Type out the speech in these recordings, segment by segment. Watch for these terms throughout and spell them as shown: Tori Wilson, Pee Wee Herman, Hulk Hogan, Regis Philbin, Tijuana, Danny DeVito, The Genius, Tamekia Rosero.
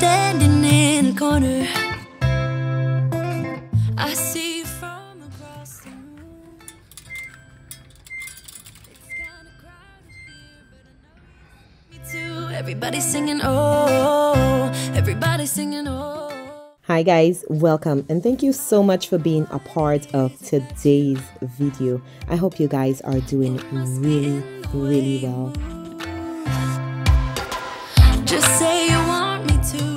standing in a corner. I see you from across the room. It's kind of crowded here, but I know me too. Everybody's singing, oh, everybody's singing, oh. Hi guys, welcome and thank you so much for being a part of today's video. I hope you guys are doing really well. Just say you want me to.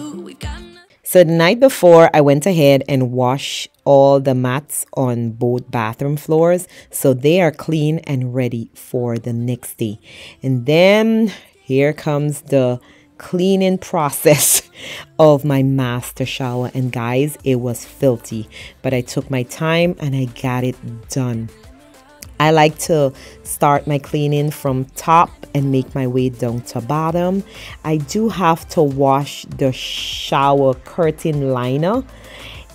So the night before, I went ahead and washed all the mats on both bathroom floors, so they are clean and ready for the next day. And then here comes the cleaning process of my master shower, and guys, it was filthy, but I took my time and I got it done. I like to start my cleaning from top and make my way down to bottom. I do have to wash the shower curtain liner.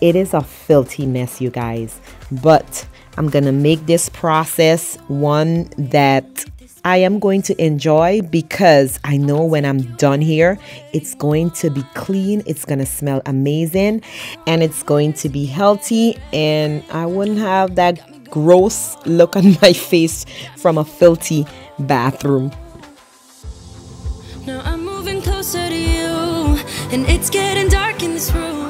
It is a filthy mess, you guys, but I'm gonna make this process one that I am going to enjoy, because I know when I'm done here, it's going to be clean, it's going to smell amazing, and it's going to be healthy, and I wouldn't have that gross look on my face from a filthy bathroom. Now I'm moving closer to you, and it's getting dark in this room.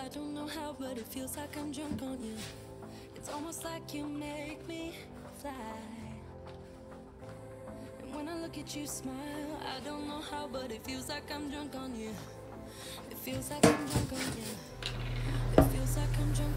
I don't know how, but it feels like I'm drunk on you. It's almost like you make me fly. And when I look at you smile, I don't know how, but it feels like I'm drunk on you. It feels like I'm drunk on you. It feels like I'm drunk on you.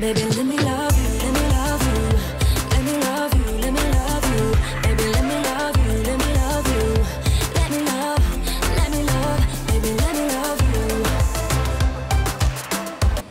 Baby, let me love you, let me love you, let me love you, let me love you. Baby, let me love you, let me love you, let me love, baby, let me love you.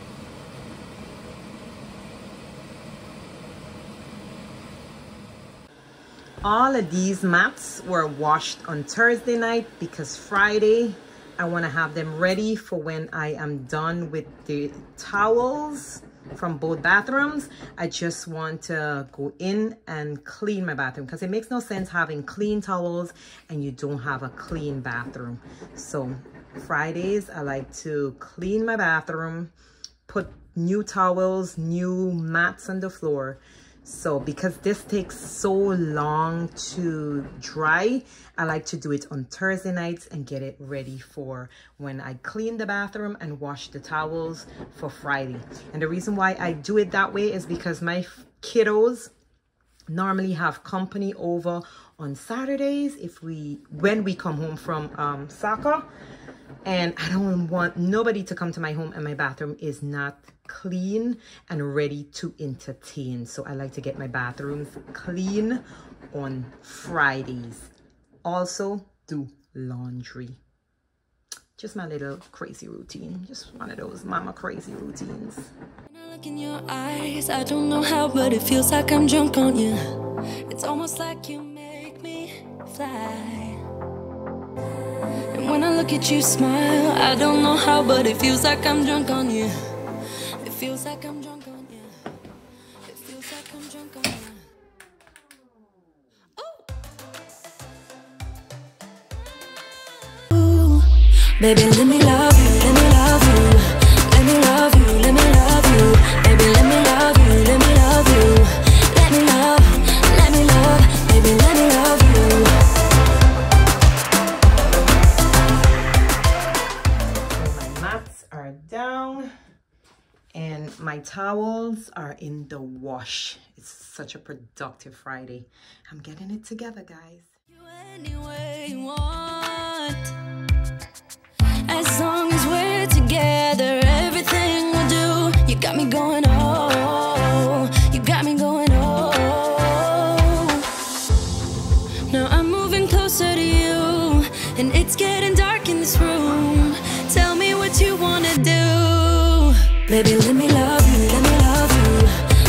All of these maps were washed on Thursday night because Friday I want to have them ready for when I am done with the towels from both bathrooms. I just want to go in and clean my bathroom because it makes no sense having clean towels and you don't have a clean bathroom. So Fridays, I like to clean my bathroom, put new towels, new mats on the floor. So because this takes so long to dry, I like to do it on Thursday nights and get it ready for when I clean the bathroom and wash the towels for Friday. And the reason why I do it that way is because my kiddos normally have company over on Saturdays when we come home from soccer. And I don't want nobody to come to my home and my bathroom is not clean and ready to entertain. So I like to get my bathrooms clean on Fridays. Also do laundry. Just my little crazy routine. Just one of those mama crazy routines. When I look in your eyes, I don't know how, but it feels like I'm drunk on you. It's almost like you make me fly. And when I look at you smile, I don't know how, but it feels like I'm drunk on you. It feels like I'm drunk on you. It feels like I'm drunk on you. Oh. Ooh, baby, let me love you, let me love you, let me love you, let me love you, baby, let me love you, let me love you, let me love, baby, let me love you. Down and my towels are in the wash. It's such a productive Friday. I'm getting it together, guys. You any way you want. As long as we're together, everything we do, you got me going oh, you got me going oh. Now I'm moving closer to you, and it's getting dark in this room. Tell me what you wanna do. Baby, let me love you, let me love you,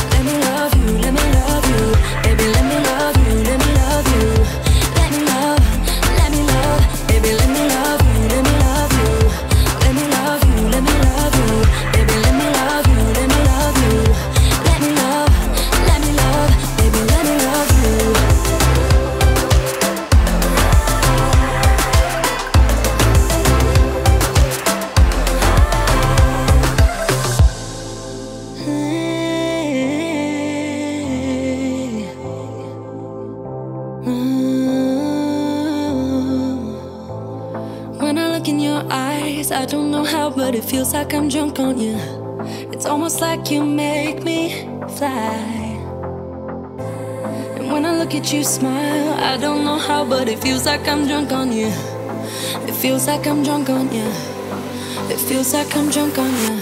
let me love you, let me love you, baby, let me love you, let me love you, let me love, baby, let me love you, let me love you, let me love you, let me love you, baby, let me love you, let me love you, let me love, baby, let me love you. I don't know how, but it feels like I'm drunk on you. It's almost like you make me fly. And when I look at you smile, I don't know how, but it feels like I'm drunk on you. It feels like I'm drunk on you. It feels like I'm drunk on you.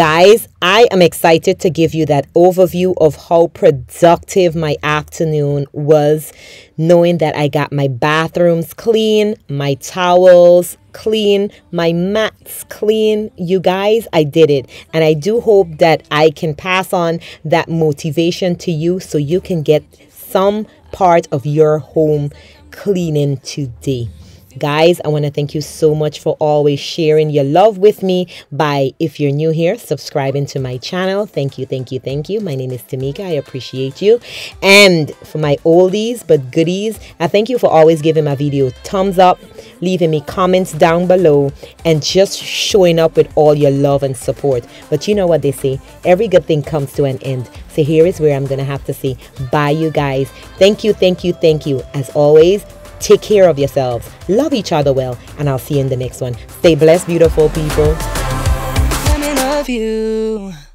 guys, I am excited to give you that overview of how productive my afternoon was, knowing that I got my bathrooms clean, my towels clean, my mats clean. You guys, I did it, and I do hope that I can pass on that motivation to you so you can get some part of your home cleaning today. Guys, I want to thank you so much for always sharing your love with me by, if you're new here, subscribing to my channel. Thank you, thank you, thank you. My name is Tamekia. I appreciate you. And for my oldies but goodies, I thank you for always giving my video thumbs up, leaving me comments down below, and just showing up with all your love and support. But you know what they say, every good thing comes to an end. So here is where I'm going to have to say bye, you guys. Thank you, thank you, thank you. As always, take care of yourselves, love each other well, and I'll see you in the next one. Stay blessed, beautiful people. Let me love you.